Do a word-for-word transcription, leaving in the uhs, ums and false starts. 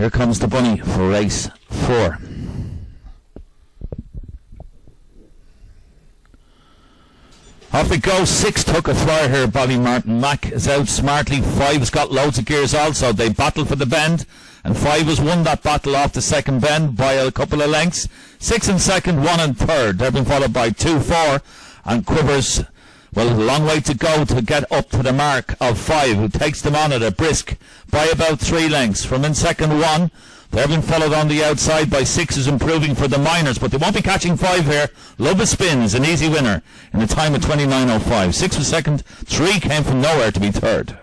Here comes the bunny for race four. Off it goes. Six took a flyer here. Ballymartin. Mac is out smartly. Five's got loads of gears also. They battle for the bend, and five has won that battle off the second bend by a couple of lengths. Six in second, one in third. They've been followed by two, four, and Quivers. Well, a long way to go to get up to the mark of five, who takes them on at a brisk by about three lengths. From in second, one. They've been followed on the outside by six, is improving for the minors, but they won't be catching five here. Lubagh Spin is an easy winner in a time of twenty-nine oh five. Six was second, three came from nowhere to be third.